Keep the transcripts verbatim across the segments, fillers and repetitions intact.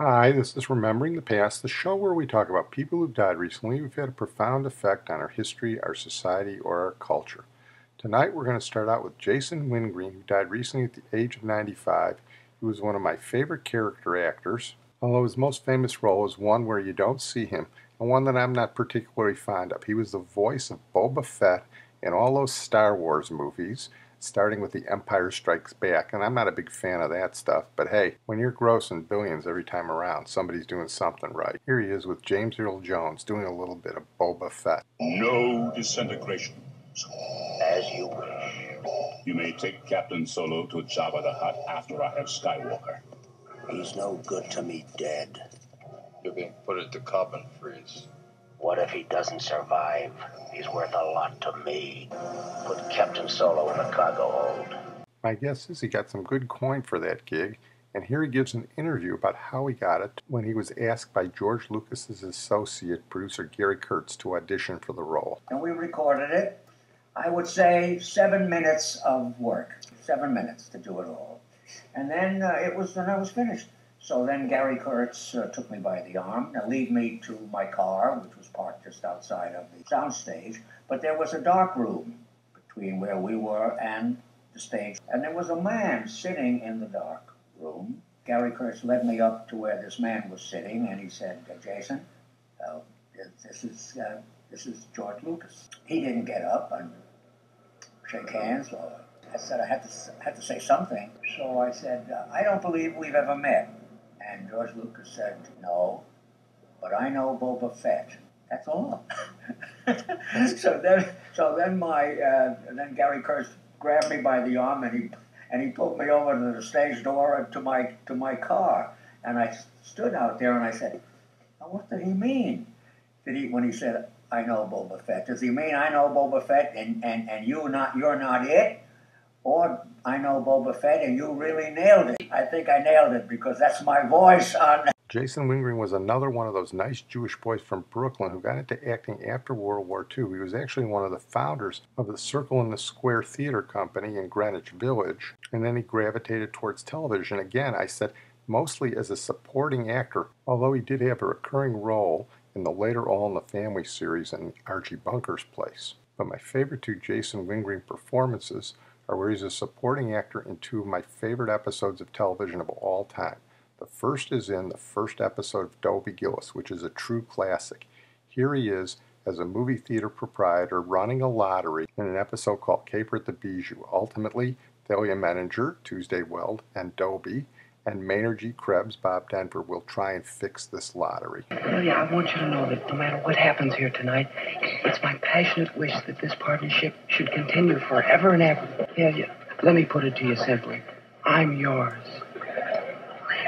Hi, this is Remembering the Past, the show where we talk about people who've died recently who've had a profound effect on our history, our society, or our culture. Tonight we're going to start out with Jason Wingreen, who died recently at the age of ninety-five. He was one of my favorite character actors, although his most famous role is one where you don't see him, and one that I'm not particularly fond of. He was the voice of Boba Fett in all those Star Wars movies, starting with The Empire Strikes Back, and I'm not a big fan of that stuff, but hey, when you're grossing billions every time around, somebody's doing something right. Here he is with James Earl Jones doing a little bit of Boba Fett. No disintegration. As you wish. You may take Captain Solo to Jabba the Hutt after I have Skywalker. He's no good to me dead. You're being put into carbon freeze. What if he doesn't survive? He's worth a lot to me. Put Captain Solo in a cargo hold. My guess is he got some good coin for that gig, and here he gives an interview about how he got it when he was asked by George Lucas's associate producer Gary Kurtz to audition for the role. And we recorded it. I would say seven minutes of work, seven minutes to do it all. And then uh, it was, then I was finished. So then Gary Kurtz uh, took me by the arm and lead me to my car, which was parked just outside of the soundstage. But there was a dark room between where we were and the stage. And there was a man sitting in the dark room. Gary Kurtz led me up to where this man was sitting, and he said, Jason, uh, this is uh, this is George Lucas. He didn't get up and shake hands. Or I said I had to, had to say something. So I said, uh, I don't believe we've ever met. And George Lucas said, no, but I know Boba Fett. That's all. so then, so then my, uh, then Gary Kurtz grabbed me by the arm and he, and he pulled me over to the stage door to my, to my car. And I stood out there and I said, now what did he mean? Did he, when he said, I know Boba Fett, does he mean I know Boba Fett and, and, and you not, you're not it? Or I know Boba Fett and you really nailed it. I think I nailed it because that's my voice on... Jason Wingreen was another one of those nice Jewish boys from Brooklyn who got into acting after World War Two. He was actually one of the founders of the Circle in the Square Theater Company in Greenwich Village, and then he gravitated towards television. Again, I said, mostly as a supporting actor, although he did have a recurring role in the later All in the Family series and Archie Bunker's Place. But my favorite two Jason Wingreen performances are where he's a supporting actor in two of my favorite episodes of television of all time. The first is in the first episode of Dobie Gillis, which is a true classic. Here he is as a movie theater proprietor running a lottery in an episode called Caper at the Bijou. Ultimately, Thalia Menninger, Tuesday Weld, and Dobie, and Maynard G. Krebs, Bob Denver, will try and fix this lottery. Thalia, I want you to know that no matter what happens here tonight, it's my passionate wish that this partnership should continue forever and ever. Thalia, let me put it to you simply. I'm yours.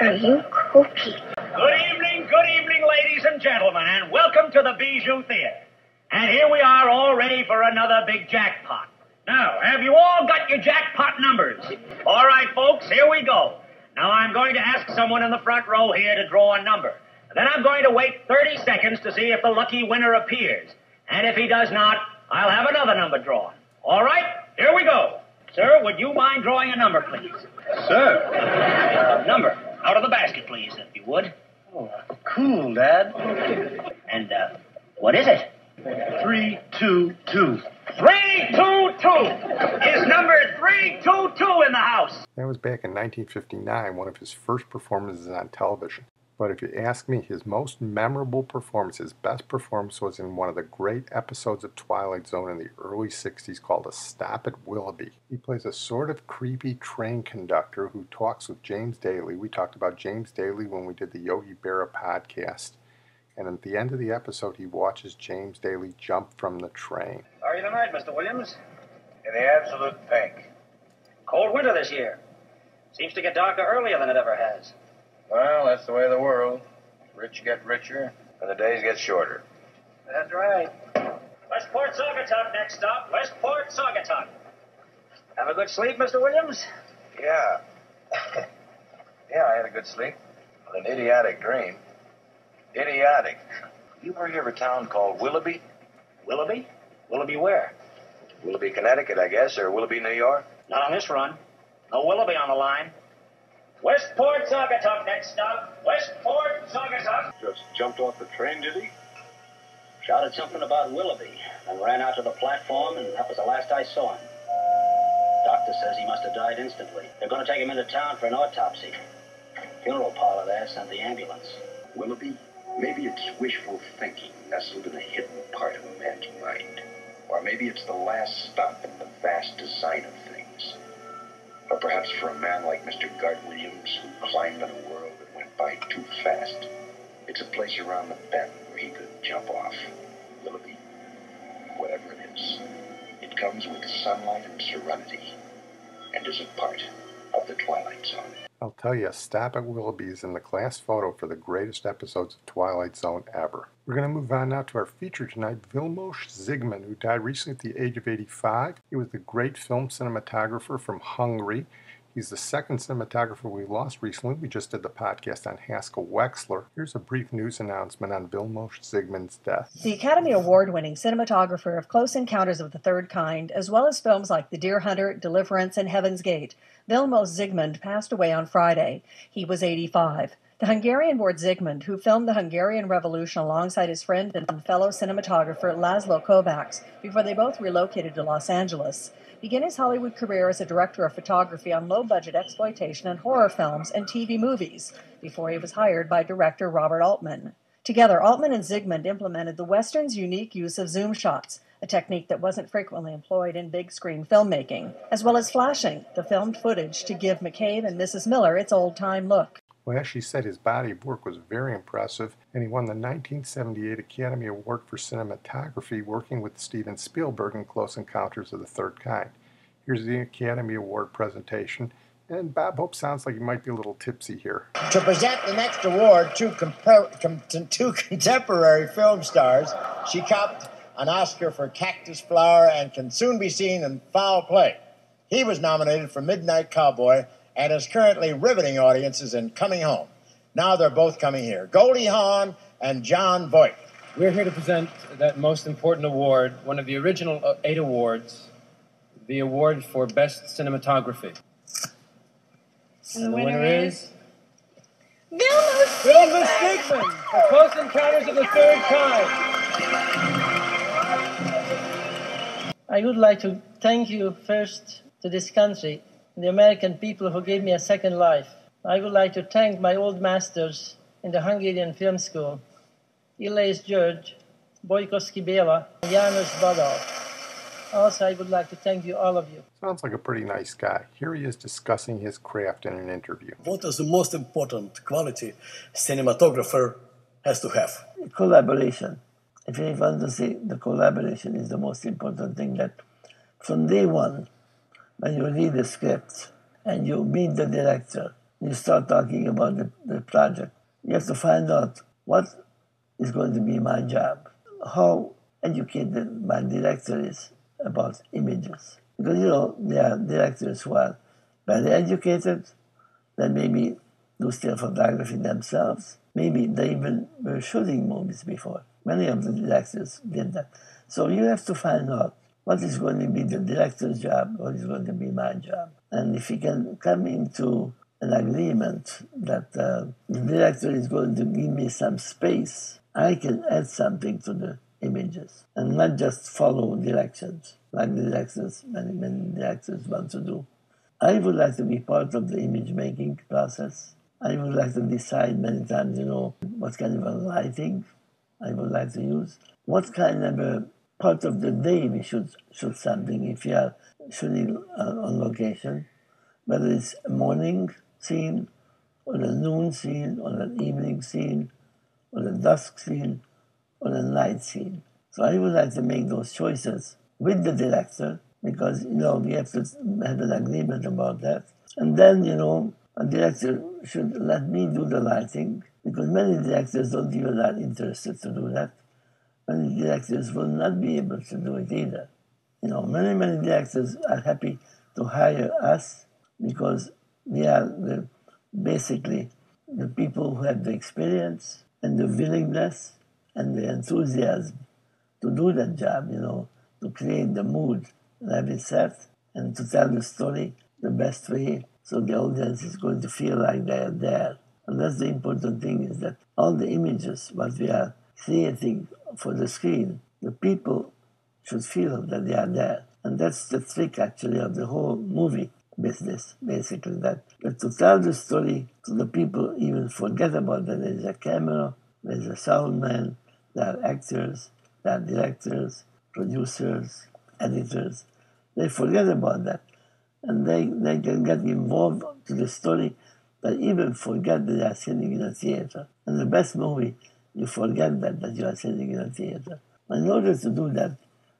Are you kooky? Good evening, good evening, ladies and gentlemen, and welcome to the Bijou Theater. And here we are all ready for another big jackpot. Now, have you all got your jackpot numbers? All right, folks, here we go. Now, I'm going to ask someone in the front row here to draw a number. And then I'm going to wait thirty seconds to see if the lucky winner appears. And if he does not, I'll have another number drawn. All right, here we go. Sir, would you mind drawing a number, please? Sir? Number. Out of the basket, please, if you would. Oh, cool, Dad. And, uh, what is it? Three, two, two. Three, two, two! Is number three, two, two in the house? That was back in nineteen fifty-nine, one of his first performances on television. But if you ask me, his most memorable performance, his best performance, was in one of the great episodes of Twilight Zone in the early sixties called A Stop at Willoughby. He plays a sort of creepy train conductor who talks with James Daly. We talked about James Daly when we did the Yogi Berra podcast. And at the end of the episode, he watches James Daly jump from the train. How are you tonight, Mister Williams? In the absolute pink. Cold winter this year. Seems to get darker earlier than it ever has. Well, that's the way of the world. Rich get richer, and the days get shorter. That's right. Westport, Saugatuck, next stop. Westport, Saugatuck. Have a good sleep, Mister Williams? Yeah. Yeah, I had a good sleep. An idiotic dream. Idiotic. You ever hear of a town called Willoughby? Willoughby? Willoughby where? Willoughby, Connecticut, I guess, or Willoughby, New York? Not on this run. No Willoughby on the line. Westport, Saugatuck, next stop. Westport, jumped off the train, did he? Shouted something about Willoughby and ran out to the platform, and that was the last I saw him. Doctor says he must have died instantly. They're going to take him into town for an autopsy. Funeral parlor there sent the ambulance. Willoughby? Maybe it's wishful thinking nestled in a hidden part of a man's mind. Or maybe it's the last stop in the vast design of things. Or perhaps for a man like Mister Gart Williams, who climbed on a world that went by too fast, it's a place around the bend where he could jump off. Willoughby, whatever it is, it comes with sunlight and serenity, and is a part of the Twilight Zone. I'll tell you, A Stop at Willoughby is in the class photo for the greatest episodes of Twilight Zone ever. We're going to move on now to our feature tonight, Vilmos Zsigmond, who died recently at the age of eighty-five. He was the great film cinematographer from Hungary. He's the second cinematographer we lost recently. We just did the podcast on Haskell Wexler. Here's a brief news announcement on Vilmos Zsigmond's death. The Academy Award-winning cinematographer of Close Encounters of the Third Kind, as well as films like The Deer Hunter, Deliverance, and Heaven's Gate, Vilmos Zsigmond passed away on Friday. He was eighty-five. The Hungarian born Zsigmond, who filmed the Hungarian Revolution alongside his friend and fellow cinematographer Laszlo Kovacs before they both relocated to Los Angeles, began his Hollywood career as a director of photography on low-budget exploitation and horror films and T V movies before he was hired by director Robert Altman. Together, Altman and Zsigmond implemented the Western's unique use of zoom shots, a technique that wasn't frequently employed in big-screen filmmaking, as well as flashing the filmed footage to give McCabe and Missus Miller its old-time look. Well, as she said, his body of work was very impressive, and he won the nineteen seventy-eight Academy Award for Cinematography working with Steven Spielberg in Close Encounters of the Third Kind. Here's the Academy Award presentation, and Bob Hope sounds like he might be a little tipsy here. To present the next award to compa- com- to two contemporary film stars, she copped an Oscar for Cactus Flower and can soon be seen in Foul Play. He was nominated for Midnight Cowboy and is currently riveting audiences in Coming Home. Now they're both coming here, Goldie Hawn and John Voight. We're here to present that most important award, one of the original eight awards, the award for Best Cinematography. And, and the, the winner, winner is... Vilmos Zsigmond for Close Encounters of the Third Kind. I would like to thank you first to this country, the American people who gave me a second life. I would like to thank my old masters in the Hungarian Film School, Illés György, Bojkovsky Béla, and János Badal. Also, I would like to thank you, all of you. Sounds like a pretty nice guy. Here he is discussing his craft in an interview. What is the most important quality cinematographer has to have? Collaboration. If you want to see, the collaboration is the most important thing, that from day one, when you read the script and you meet the director, you start talking about the, the project. You have to find out what is going to be my job, how educated my director is about images. Because, you know, there are directors who are very educated, that maybe do still photography themselves. Maybe they even were shooting movies before. Many of the directors did that. So you have to find out what is going to be the director's job, what is going to be my job. And if we can come into an agreement that uh, the director is going to give me some space, I can add something to the images and not just follow directions like the directors, many, many directors want to do. I would like to be part of the image-making process. I would like to decide many times, you know, what kind of a lighting I would like to use, what kind of a part of the day we should shoot something if you are shooting uh, on location, whether it's a morning scene, or a noon scene, or an evening scene, or a dusk scene, or a night scene. So I would like to make those choices with the director, because, you know, we have to have an agreement about that. And then, you know, a director should let me do the lighting, because many directors don't even are interested to do that. Many directors will not be able to do it either. You know, many, many directors are happy to hire us because we are the, basically the people who have the experience and the willingness and the enthusiasm to do that job, you know, to create the mood and have it set and to tell the story the best way so the audience is going to feel like they are there. And that's the important thing, is that all the images, what we are creating for the screen, the people should feel that they are there. And that's the trick, actually, of the whole movie business, basically, that, that to tell the story to the people, even forget about that there's a camera, there's a sound man, there are actors, there are directors, producers, editors. They forget about that. And they, they can get involved to the story, but even forget that they are sitting in a theater. And the best movie, you forget that, that you are sitting in a theater. And in order to do that,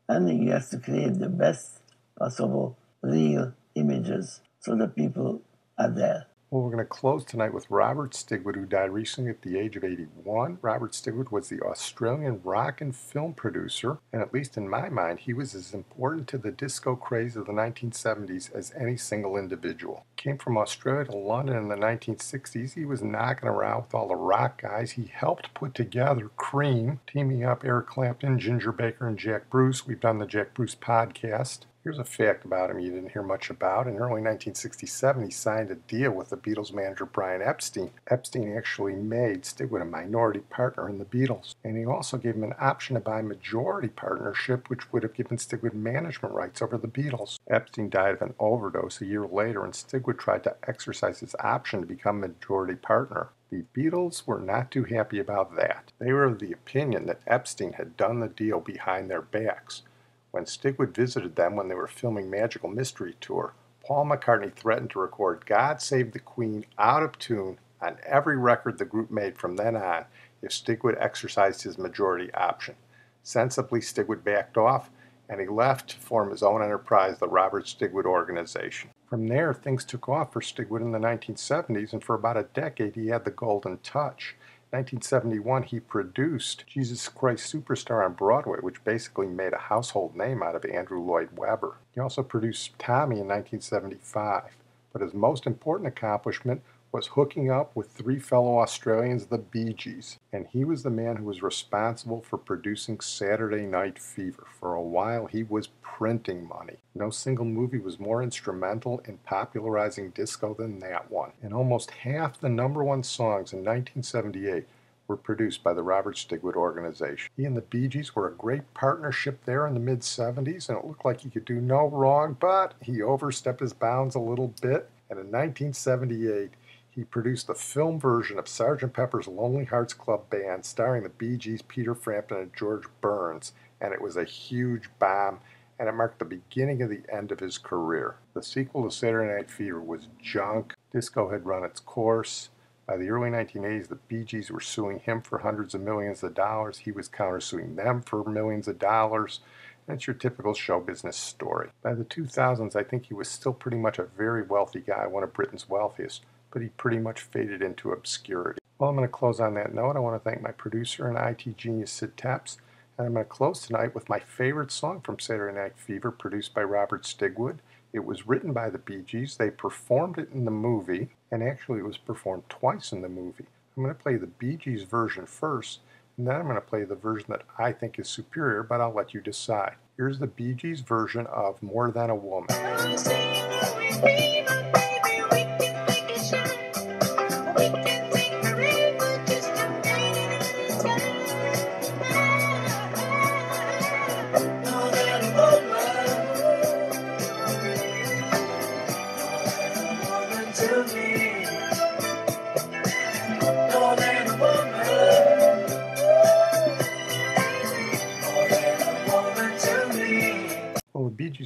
I think you have to create the best possible real images so that people are there. Well, we're going to close tonight with Robert Stigwood, who died recently at the age of eighty-one. Robert Stigwood was the Australian rock and film producer, and at least in my mind, he was as important to the disco craze of the nineteen seventies as any single individual. Came from Australia to London in the nineteen sixties. He was knocking around with all the rock guys. He helped put together Cream, teaming up Eric Clapton, Ginger Baker, and Jack Bruce. We've done the Jack Bruce podcast. Here's a fact about him you didn't hear much about. In early nineteen sixty-seven, he signed a deal with the Beatles manager Brian Epstein. Epstein actually made Stigwood a minority partner in the Beatles, and he also gave him an option to buy a majority partnership, which would have given Stigwood management rights over the Beatles. Epstein died of an overdose a year later, and Stigwood tried to exercise his option to become majority partner. The Beatles were not too happy about that. They were of the opinion that Epstein had done the deal behind their backs. When Stigwood visited them when they were filming Magical Mystery Tour, Paul McCartney threatened to record God Save the Queen out of tune on every record the group made from then on if Stigwood exercised his majority option. Sensibly, Stigwood backed off, and he left to form his own enterprise, the Robert Stigwood Organization. From there, things took off for Stigwood in the nineteen seventies, and for about a decade he had the golden touch. nineteen seventy-one, he produced Jesus Christ Superstar on Broadway, which basically made a household name out of Andrew Lloyd Webber. He also produced Tommy in nineteen seventy-five, but his most important accomplishment was hooking up with three fellow Australians, the Bee Gees, and he was the man who was responsible for producing Saturday Night Fever. For a while, he was printing money. No single movie was more instrumental in popularizing disco than that one. And almost half the number one songs in nineteen seventy-eight were produced by the Robert Stigwood Organization. He and the Bee Gees were a great partnership there in the mid-seventies, and it looked like he could do no wrong, but he overstepped his bounds a little bit, and in nineteen seventy-eight, he produced the film version of Sergeant Pepper's Lonely Hearts Club Band, starring the Bee Gees, Peter Frampton, and George Burns, and it was a huge bomb, and it marked the beginning of the end of his career. The sequel to Saturday Night Fever was junk. Disco had run its course. By the early nineteen eighties, the Bee Gees were suing him for hundreds of millions of dollars. He was countersuing them for millions of dollars. It's your typical show business story. By the two thousands, I think he was still pretty much a very wealthy guy, one of Britain's wealthiest, but he pretty much faded into obscurity. Well, I'm going to close on that note. I want to thank my producer and I T genius, Sid Tepps, and I'm going to close tonight with my favorite song from Saturday Night Fever, produced by Robert Stigwood. It was written by the Bee Gees. They performed it in the movie, and actually it was performed twice in the movie. I'm going to play the Bee Gees version first, and then I'm going to play the version that I think is superior, but I'll let you decide. Here's the Bee Gees version of More Than a Woman.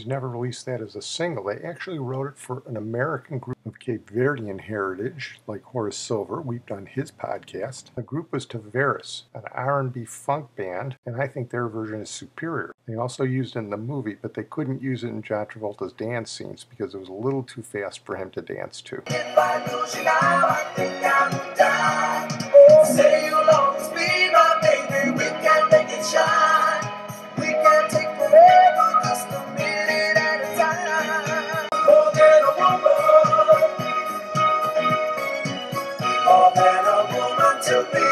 Never released that as a single. They actually wrote it for an American group of Cape Verdean heritage, like Horace Silver. We've done his podcast. The group was Tavares, an R and B funk band, and I think their version is superior. They also used it in the movie, but they couldn't use it in John Travolta's dance scenes because it was a little too fast for him to dance to. If I lose you now, I think I would die. Oh, say you'll always be my baby. We can make it shine. We can take forever just to be. To be